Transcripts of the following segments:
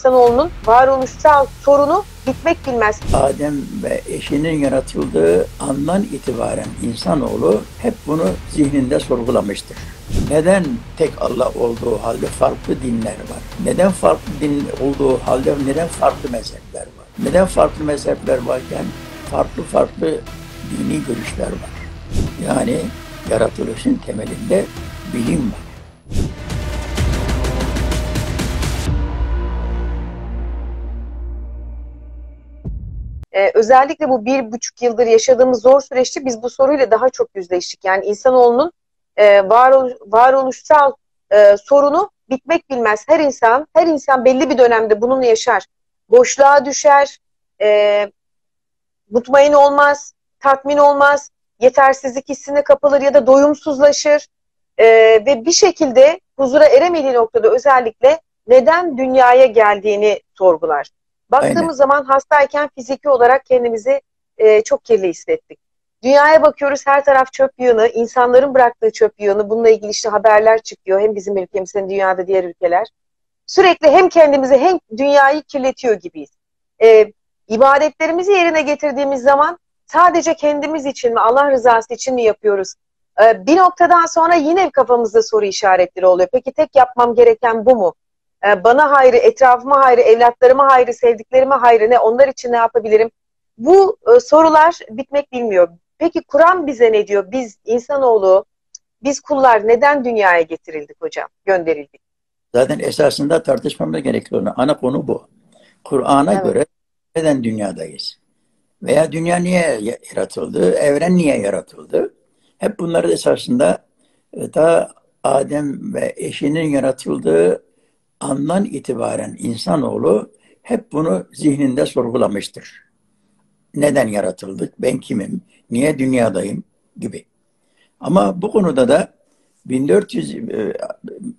İnsanoğlunun varoluşsal sorunu bitmek bilmez. Adem ve eşinin yaratıldığı andan itibaren insanoğlu hep bunu zihninde sorgulamıştır. Neden tek Allah olduğu halde farklı dinler var? Neden farklı din olduğu halde neden farklı mezhepler var? Neden farklı mezhepler varken farklı dini görüşler var? Yani yaratılışın temelinde bilim var. Özellikle bu 1,5 yıldır yaşadığımız zor süreçte biz bu soruyla daha çok yüzleştik. Yani insanoğlunun varoluşsal sorunu bitmek bilmez. Her insan belli bir dönemde bununla yaşar. Boşluğa düşer, mutmain olmaz, tatmin olmaz, yetersizlik hissine kapılır ya da doyumsuzlaşır. Ve bir şekilde huzura eremediği noktada özellikle neden dünyaya geldiğini sorgular. Baktığımız Aynen. zaman hastayken fiziki olarak kendimizi çok kirli hissettik. Dünyaya bakıyoruz, her taraf çöp yığını, insanların bıraktığı çöp yığını. Bununla ilgili işte haberler çıkıyor. Hem bizim ülkemiz hem dünyada diğer ülkeler. Sürekli hem kendimizi hem dünyayı kirletiyor gibiyiz. İbadetlerimizi yerine getirdiğimiz zaman sadece kendimiz için mi, Allah rızası için mi yapıyoruz? Bir noktadan sonra yine kafamızda soru işaretleri oluyor. Peki tek yapmam gereken bu mu? Bana hayrı, etrafıma hayrı, evlatlarıma hayrı, sevdiklerime hayrı ne? Onlar için ne yapabilirim? Bu sorular bitmek bilmiyor. Peki Kur'an bize ne diyor? Biz insanoğlu, biz kullar neden dünyaya getirildik hocam? Gönderildik. Zaten esasında tartışmamız gerekli olan ana konu bu. Kur'an'a evet. göre neden dünyadayız? Veya dünya niye yaratıldı? Evren niye yaratıldı? Hep bunları esasında daha Adem ve eşinin yaratıldığı andan itibaren insanoğlu hep bunu zihninde sorgulamıştır. Neden yaratıldık? Ben kimim? Niye dünyadayım? Gibi. Ama bu konuda da 1400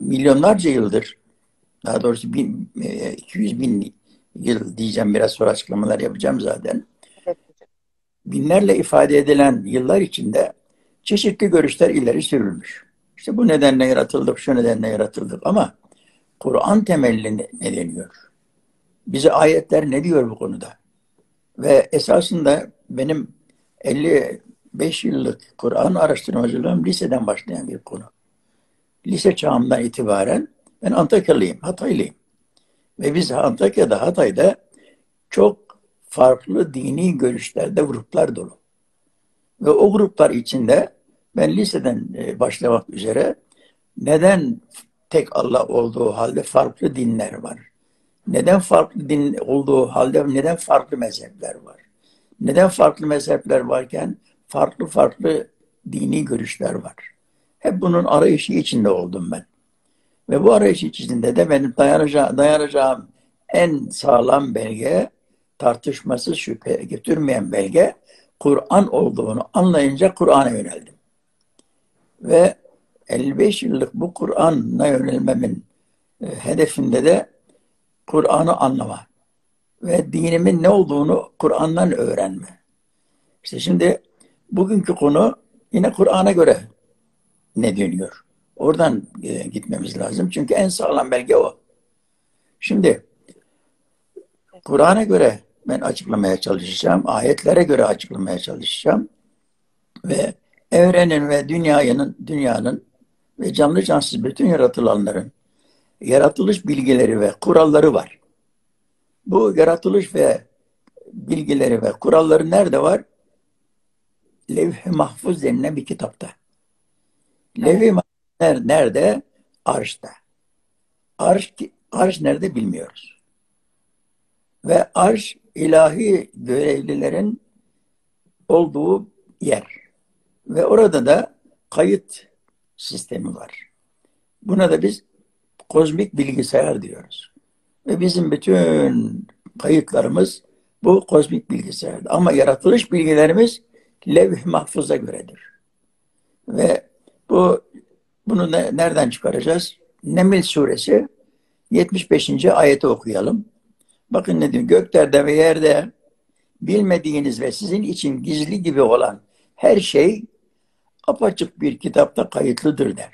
milyonlarca yıldır, daha doğrusu 200 bin yıl diyeceğim, biraz sonra açıklamalar yapacağım zaten. Binlerle ifade edilen yıllar içinde çeşitli görüşler ileri sürülmüş. İşte bu nedenle yaratıldık, şu nedenle yaratıldık ama Kur'an temelli ne deniyor? Bize ayetler ne diyor bu konuda? Ve esasında benim 55 yıllık Kur'an araştırmacılığım liseden başlayan bir konu. Lise çağımdan itibaren ben Antakyalıyım, Hataylıyım. Ve biz Antakya'da, Hatay'da çok farklı dini görüşlerde gruplar dolu. Ve o gruplar içinde ben liseden başlamak üzere neden tek Allah olduğu halde farklı dinler var? Neden farklı din olduğu halde neden farklı mezhepler var? Neden farklı mezhepler varken farklı dini görüşler var? Hep bunun arayışı içinde oldum ben. Ve bu arayış içinde de benim dayanacağım en sağlam belge, tartışmasız şüphe götürmeyen belge Kur'an olduğunu anlayınca Kur'an'a yöneldim. Ve 55 yıllık bu Kur'an'a yönelmemin hedefinde de Kur'an'ı anlama ve dinimin ne olduğunu Kur'an'dan öğrenme. İşte şimdi bugünkü konu yine Kur'an'a göre ne dönüyor? Oradan gitmemiz lazım. Çünkü en sağlam belge o. Şimdi Kur'an'a göre ben açıklamaya çalışacağım. Ayetlere göre açıklamaya çalışacağım. Ve evrenin ve dünyanın ve canlı cansız bütün yaratılanların yaratılış bilgileri ve kuralları var. Bu yaratılış ve bilgileri ve kuralları nerede var? Levh-i Mahfuz denilen bir kitapta. Levh-i Mahfuz nerede? Arş'ta. Arş nerede bilmiyoruz. Ve arş ilahi görevlilerin olduğu yer. Ve orada da kayıt sistemi var. Buna da biz kozmik bilgisayar diyoruz. Ve bizim bütün kayıtlarımız bu kozmik bilgisayarda. Ama yaratılış bilgilerimiz levh-i mahfuza göredir. Ve bunu nereden çıkaracağız? Neml suresi 75. ayeti okuyalım. Bakın ne diyor? Göklerde ve yerde bilmediğiniz ve sizin için gizli gibi olan her şey apaçık bir kitapta kayıtlıdır der.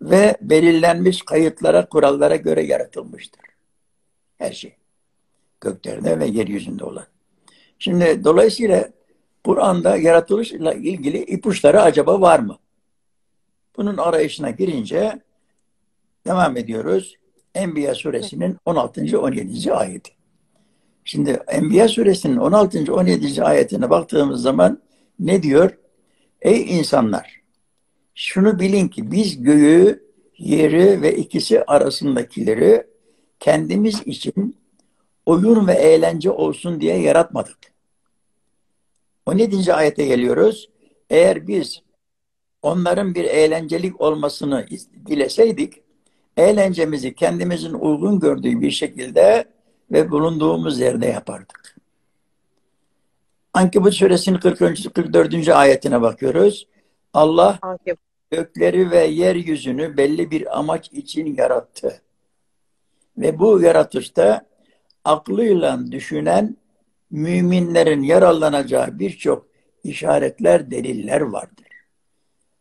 Ve belirlenmiş kayıtlara, kurallara göre yaratılmıştır. her şey. Göklerde ve yeryüzünde olan. Şimdi dolayısıyla Kur'an'da yaratılışla ilgili ipuçları acaba var mı? Bunun arayışına girince devam ediyoruz. Enbiya Suresinin 16. 17. ayeti. Şimdi Enbiya Suresinin 16. 17. ayetine baktığımız zaman ne diyor? Ey insanlar! Şunu bilin ki biz göğü, yeri ve ikisi arasındakileri kendimiz için oyun ve eğlence olsun diye yaratmadık. 17. ayete geliyoruz. Eğer biz onların bir eğlencelik olmasını dileseydik, eğlencemizi kendimizin uygun gördüğü bir şekilde ve bulunduğumuz yerde yapardık. Ankebut Suresinin 44. ayetine bakıyoruz. Allah gökleri ve yeryüzünü belli bir amaç için yarattı. Ve bu yaratışta aklıyla düşünen müminlerin yararlanacağı birçok işaretler, deliller vardır.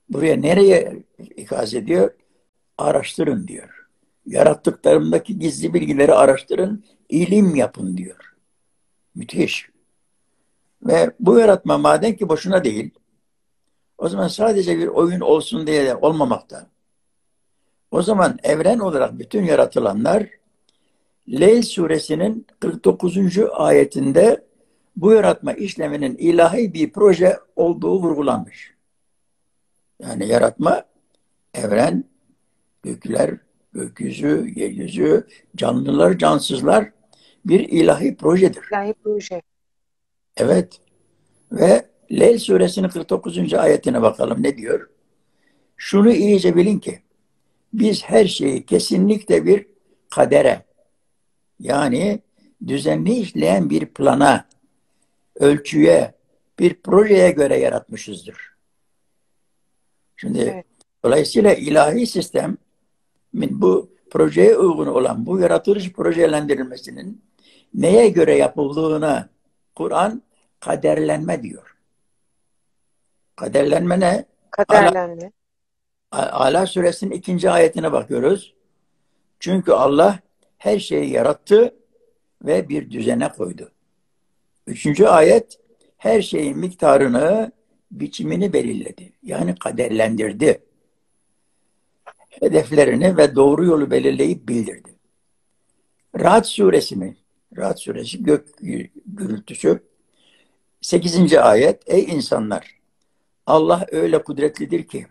Buraya nereye ikaz ediyor? Araştırın diyor. Yarattıklarımdaki gizli bilgileri araştırın, ilim yapın diyor. Müthiş. Ve bu yaratma madem ki boşuna değil, o zaman sadece bir oyun olsun diye de olmamakta. O zaman evren olarak bütün yaratılanlar, Leyl Suresinin 49. ayetinde bu yaratma işleminin ilahi bir proje olduğu vurgulanmış. Yani yaratma, evren, gökler, gökyüzü, yeryüzü, canlılar, cansızlar bir ilahi projedir. İlahi proje. Evet. Ve Leyl Suresinin 49. ayetine bakalım ne diyor? Şunu iyice bilin ki biz her şeyi kesinlikle bir kadere, yani düzenli işleyen bir plana, ölçüye, bir projeye göre yaratmışızdır. Şimdi evet. Dolayısıyla ilahi sistem bu projeye uygun olan bu yaratılış projelendirilmesinin neye göre yapıldığına Kur'an kaderlenme diyor. Kaderlenme ne? Kaderlenme. Ala Suresinin 2. ayetine bakıyoruz. Çünkü Allah her şeyi yarattı ve bir düzene koydu. 3. ayet, her şeyin miktarını, biçimini belirledi. Yani kaderlendirdi. Hedeflerini ve doğru yolu belirleyip bildirdi. Ra'd suresi gök gürültüsü. 8. ayet, ey insanlar! Allah öyle kudretlidir ki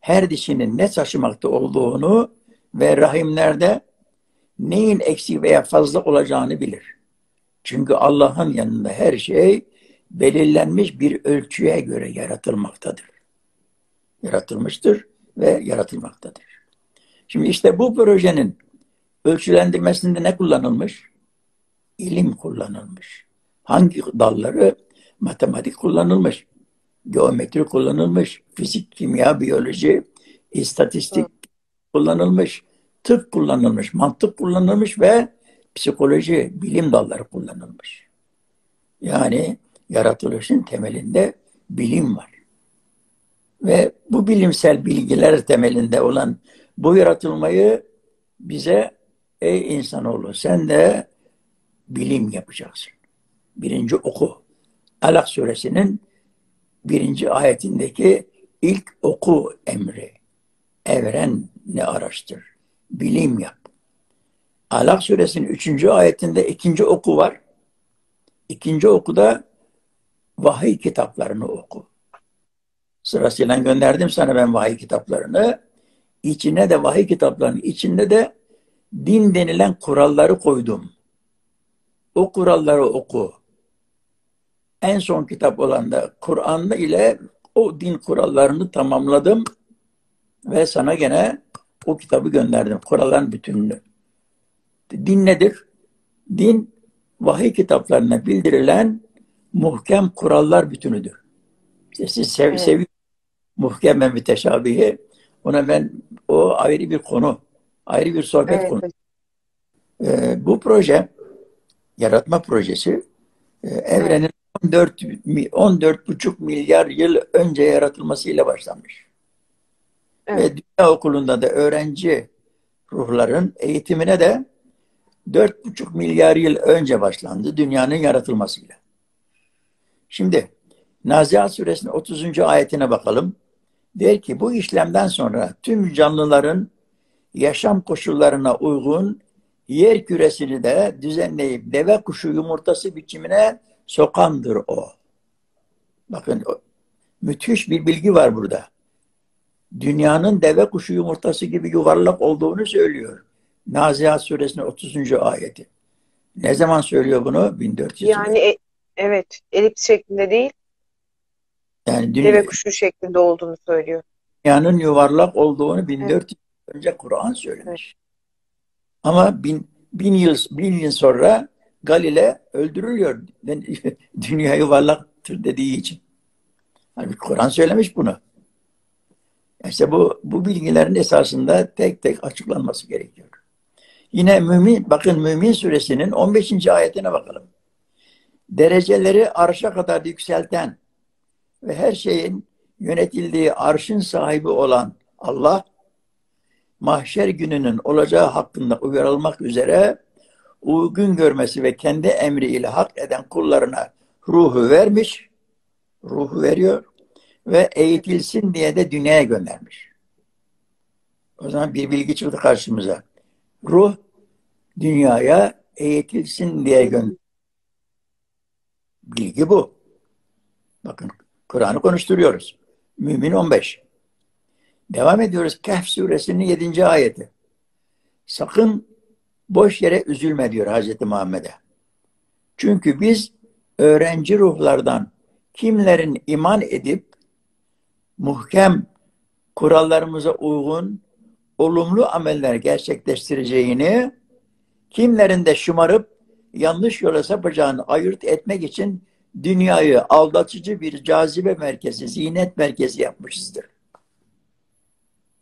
her dişinin ne saçmakta olduğunu ve rahimlerde neyin eksik veya fazla olacağını bilir. Çünkü Allah'ın yanında her şey belirlenmiş bir ölçüye göre yaratılmaktadır. Yaratılmıştır ve yaratılmaktadır. Şimdi işte bu projenin ölçülendirmesinde ne kullanılmış? İlim kullanılmış. Hangi dalları? Matematik kullanılmış. Geometri kullanılmış. Fizik, kimya, biyoloji, istatistik kullanılmış. Tıp kullanılmış, mantık kullanılmış ve psikoloji, bilim dalları kullanılmış. Yani yaratılışın temelinde bilim var. Ve bu bilimsel bilgiler temelinde olan bu yaratılmayı bize, ey insanoğlu sen de bilim yapacaksın. Birinci oku. Alak Suresinin 1. ayetindeki ilk oku emri. Evreni araştır. Bilim yap. Alak Suresinin 3. ayetinde 2. oku var. 2. okuda vahiy kitaplarını oku. Sırasıyla gönderdim sana ben vahiy kitaplarını. İçine de vahiy kitaplarının içinde de din denilen kuralları koydum. O kuralları oku. En son kitap olan da Kur'an'da ile o din kurallarını tamamladım ve sana gene o kitabı gönderdim. Kuralların bütününü. Din nedir? Din vahiy kitaplarına bildirilen muhkem kurallar bütünüdür. İşte siz seviyorsunuz muhkem ve müteşabihi. Ona o ayrı bir konu. Ayrı bir sohbet konu. Bu proje, yaratma projesi evrenin 14,5 milyar yıl önce yaratılmasıyla başlanmış. Evet. Ve dünya okulunda da öğrenci ruhların eğitimine de 4,5 milyar yıl önce başlandı dünyanın yaratılmasıyla. Şimdi Nazihat Suresinin 30. ayetine bakalım. Der ki bu işlemden sonra tüm canlıların yaşam koşullarına uygun yer küresini de düzenleyip deve kuşu yumurtası biçimine sokandır o. Bakın müthiş bir bilgi var burada. Dünyanın deve kuşu yumurtası gibi yuvarlak olduğunu söylüyor. Nazihat Suresinin 30. ayeti. Ne zaman söylüyor bunu? 1400. Yani evet, elips şeklinde değil. Yani deve kuşu şeklinde olduğunu söylüyor. Dünyanın yuvarlak olduğunu 1400 evet. önce Kur'an söylemiş. Evet. Ama bin yıl sonra Galile öldürülüyor. Dünya yuvarlaktır dediği için. Yani Kur'an söylemiş bunu. İşte bu bilgilerin esasında tek tek açıklanması gerekiyor. Yine Mümin Suresinin 15. ayetine bakalım. Dereceleri arşa kadar yükselten ve her şeyin yönetildiği arşın sahibi olan Allah, mahşer gününün olacağı hakkında uyarılmak üzere uygun görmesi ve kendi emriyle hak eden kullarına ruhu vermiş, ruhu veriyor ve eğitilsin diye de dünyaya göndermiş. O zaman bir bilgi çıktı karşımıza. Ruh dünyaya eğitilsin diye göndermiş. Bilgi bu. Bakın Kur'an'ı konuşturuyoruz. Mümin 15. Devam ediyoruz. Kehf suresinin 7. ayeti. Sakın boş yere üzülme diyor Hazreti Muhammed'e. Çünkü biz öğrenci ruhlardan kimlerin iman edip muhkem kurallarımıza uygun olumlu ameller gerçekleştireceğini, kimlerin de şımarıp yanlış yola sapacağını ayırt etmek için dünyayı aldatıcı bir cazibe merkezi, ziynet merkezi yapmışızdır.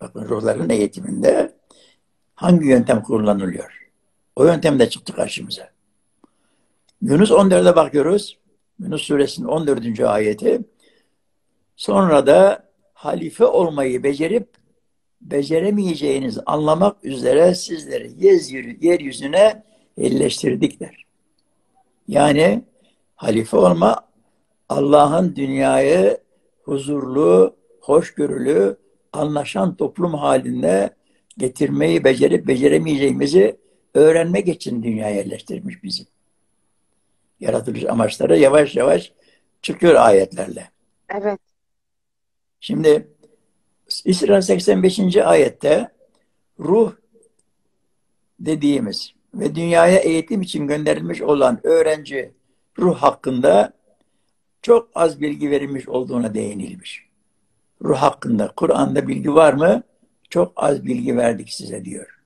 Bakın ruhların eğitiminde hangi yöntem kullanılıyor? O yöntemde çıktı karşımıza. Yunus 14'e bakıyoruz. Yunus suresinin 14. ayeti. Sonra da halife olmayı becerip beceremeyeceğinizi anlamak üzere sizleri yeryüzüne yerleştirdik der. Yani halife olma Allah'ın dünyayı huzurlu, hoşgörülü, anlaşan toplum halinde getirmeyi becerip beceremeyeceğimizi öğrenmek için dünyaya yerleştirmiş bizi. Yaratılış amaçları yavaş yavaş çıkıyor ayetlerle. Evet. Şimdi İsra 85. ayette ruh dediğimiz ve dünyaya eğitim için gönderilmiş olan öğrenci ruh hakkında çok az bilgi verilmiş olduğuna değinilmiş. Ruh hakkında Kur'an'da bilgi var mı? Çok az bilgi verdik size diyor.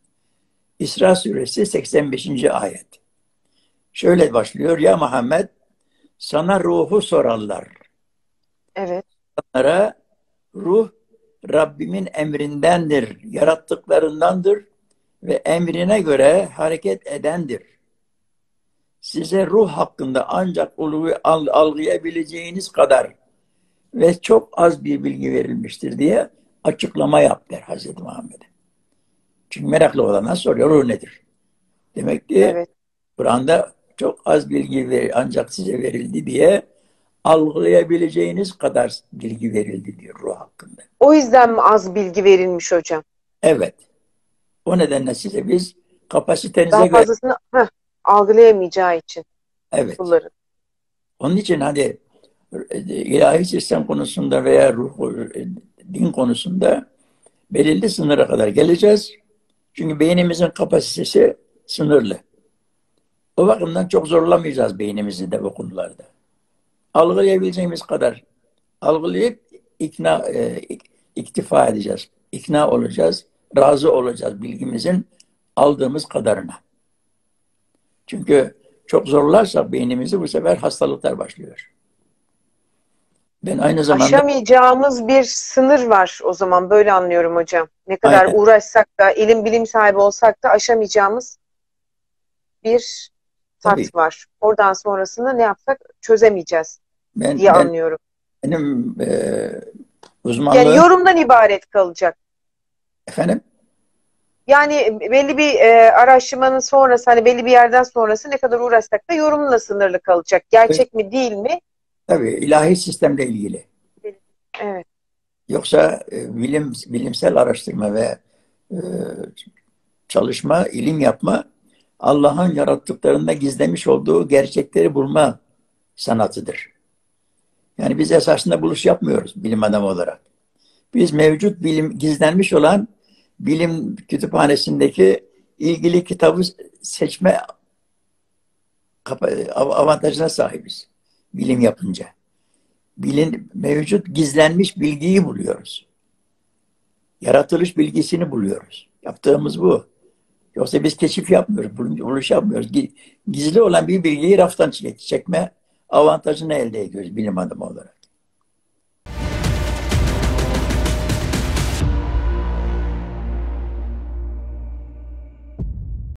İsra suresi 85. ayet. Şöyle başlıyor. Ya Muhammed, sana ruhu sorarlar. Evet. Onlara ruh Rabbimin emrindendir, yarattıklarındandır ve emrine göre hareket edendir. Size ruh hakkında ancak algılayabileceğiniz kadar ve çok az bir bilgi verilmiştir diye açıklama yap der Hazreti Muhammed'e. Çünkü meraklı olanlar soruyor ruh nedir? Demek ki evet. Kur'an'da çok az bilgi ancak size verildi diye algılayabileceğiniz kadar bilgi verildi diyor ruh hakkında. O yüzden mi az bilgi verilmiş hocam? Evet. O nedenle size biz kapasitenize göre... Daha fazlasını algılayamayacağı için. Evet. Bunların. Onun için hani ilahi sistem konusunda veya ruh, din konusunda belirli sınıra kadar geleceğiz. Çünkü beynimizin kapasitesi sınırlı. O bakımdan çok zorlamayacağız beynimizi de bu konularda. Algılayabileceğimiz kadar algılayıp iktifa edeceğiz. İkna olacağız, razı olacağız bilgimizin aldığımız kadarına. Çünkü çok zorlarsak beynimizi bu sefer hastalıklar başlıyor. Ben aynı zamanda... Aşamayacağımız bir sınır var o zaman, böyle anlıyorum hocam. Ne kadar aynen. uğraşsak da, ilim bilim sahibi olsak da aşamayacağımız bir tat var. Oradan sonrasını ne yapsak çözemeyeceğiz diye anlıyorum. Benim uzmanlığım... Yani yorumdan ibaret kalacak. Efendim? Yani belli bir araştırmanın sonrası, hani belli bir yerden sonrası ne kadar uğraşsak da yorumla sınırlı kalacak. Gerçek mi değil mi? Tabii ilahi sistemle ilgili. Evet. Yoksa bilimsel araştırma ve çalışma, ilim yapma Allah'ın yarattıklarında gizlemiş olduğu gerçekleri bulma sanatıdır. Yani biz esasında buluş yapmıyoruz bilim adamı olarak. Biz mevcut bilim, gizlenmiş olan bilim kütüphanesindeki ilgili kitabı seçme avantajına sahibiz. Bilim yapınca. Mevcut gizlenmiş bilgiyi buluyoruz. Yaratılış bilgisini buluyoruz. Yaptığımız bu. Yoksa biz keşif yapmıyoruz, buluş yapmıyoruz. Gizli olan bir bilgiyi raftan çekme avantajını elde ediyoruz bilim adamı olarak.